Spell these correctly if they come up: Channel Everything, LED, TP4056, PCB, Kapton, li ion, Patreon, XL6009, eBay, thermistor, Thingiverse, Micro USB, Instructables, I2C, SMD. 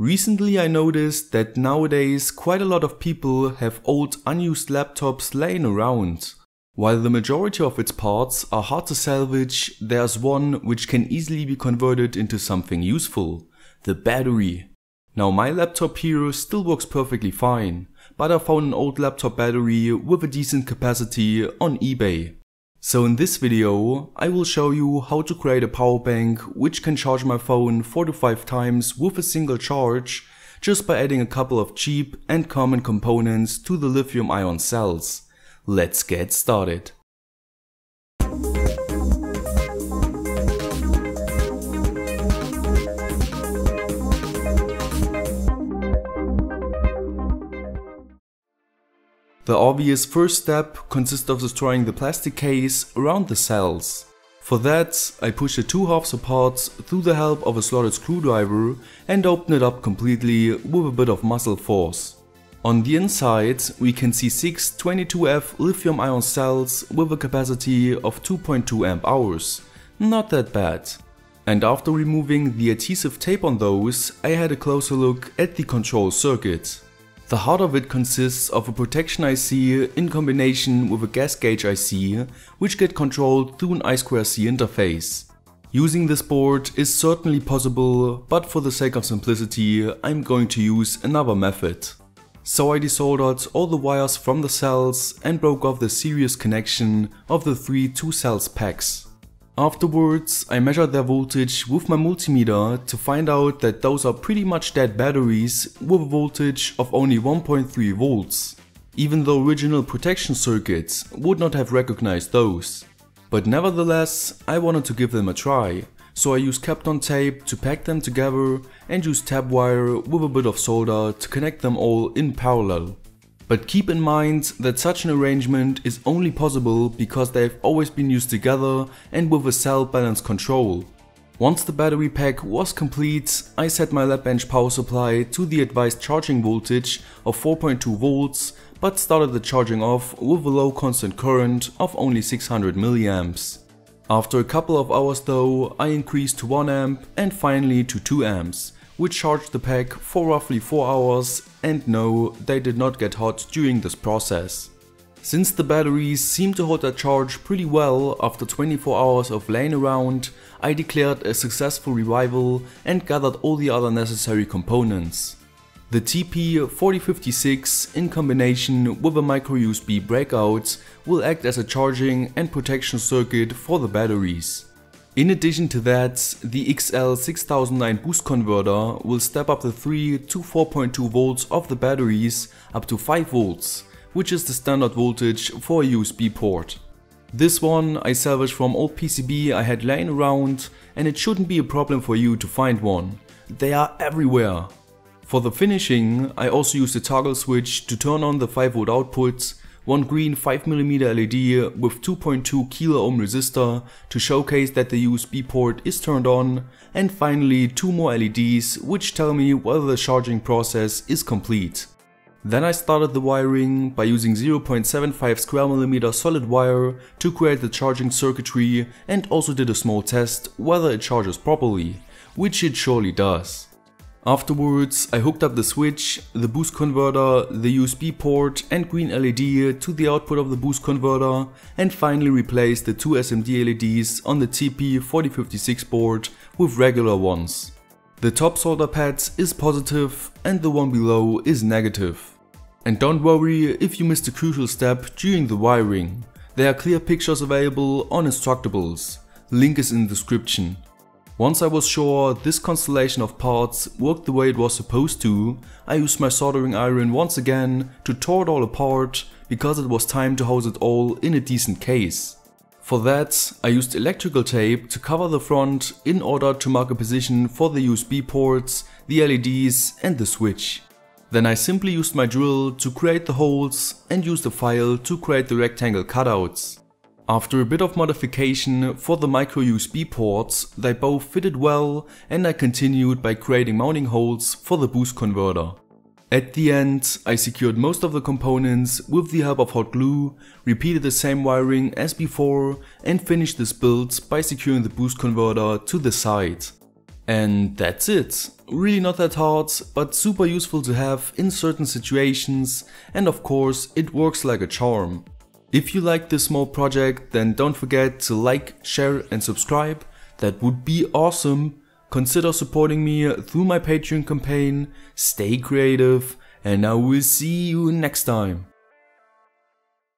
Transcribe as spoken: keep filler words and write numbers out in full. Recently I noticed that nowadays quite a lot of people have old unused laptops laying around. While the majority of its parts are hard to salvage, there's one which can easily be converted into something useful, the battery. Now my laptop here still works perfectly fine, but I found an old laptop battery with a decent capacity on eBay. So in this video I will show you how to create a power bank which can charge my phone four to five times with a single charge just by adding a couple of cheap and common components to the lithium ion cells. Let's get started. The obvious first step consists of destroying the plastic case around the cells. For that, I push the two halves apart through the help of a slotted screwdriver and open it up completely with a bit of muscle force. On the inside, we can see six twenty-two F lithium ion cells with a capacity of two point two amp hours. Not that bad. And after removing the adhesive tape on those, I had a closer look at the control circuit. The heart of it consists of a protection I C in combination with a gas gauge I C, which get controlled through an I two C interface. Using this board is certainly possible, but for the sake of simplicity I'm going to use another method. So I desoldered all the wires from the cells and broke off the series connection of the three two cells packs. Afterwards, I measured their voltage with my multimeter to find out that those are pretty much dead batteries with a voltage of only one point three volts, even the original protection circuits would not have recognized those. But nevertheless, I wanted to give them a try, so I used Kapton tape to pack them together and used tab wire with a bit of solder to connect them all in parallel. But keep in mind that such an arrangement is only possible because they have always been used together and with a cell balance control. Once the battery pack was complete, I set my lab bench power supply to the advised charging voltage of four point two volts, but started the charging off with a low constant current of only six hundred milliamps. After a couple of hours though, I increased to one amp and finally to two amps. Which charged the pack for roughly four hours, and no, they did not get hot during this process. Since the batteries seemed to hold their charge pretty well after twenty-four hours of laying around, I declared a successful revival and gathered all the other necessary components. The T P forty fifty-six in combination with a micro U S B breakout will act as a charging and protection circuit for the batteries. In addition to that, the X L six thousand nine boost converter will step up the three to four point two volts of the batteries up to five volts, which is the standard voltage for a U S B port. This one I salvaged from old P C B I had laying around, and it shouldn't be a problem for you to find one. They are everywhere. For the finishing, I also used a toggle switch to turn on the five volt output, one green five millimeter L E D with two point two kilo ohm resistor to showcase that the U S B port is turned on, and finally two more L E Ds which tell me whether the charging process is complete. Then I started the wiring by using zero point seven five square millimeter solid wire to create the charging circuitry, and also did a small test whether it charges properly, which it surely does. Afterwards, I hooked up the switch, the boost converter, the U S B port and green L E D to the output of the boost converter, and finally replaced the two S M D L E Ds on the T P forty fifty-six board with regular ones. The top solder pad is positive and the one below is negative. And don't worry if you missed a crucial step during the wiring. There are clear pictures available on Instructables. Link is in the description. Once I was sure this constellation of parts worked the way it was supposed to, I used my soldering iron once again to tore it all apart because it was time to house it all in a decent case. For that, I used electrical tape to cover the front in order to mark a position for the U S B ports, the L E Ds and the switch. Then I simply used my drill to create the holes and used a file to create the rectangle cutouts. After a bit of modification for the micro U S B ports, they both fitted well, and I continued by creating mounting holes for the boost converter. At the end, I secured most of the components with the help of hot glue, repeated the same wiring as before, and finished this build by securing the boost converter to the side. And that's it. Really not that hard, but super useful to have in certain situations, and of course it works like a charm. If you like this small project, then don't forget to like, share and subscribe. That would be awesome. Consider supporting me through my Patreon campaign. Stay creative, and I will see you next time.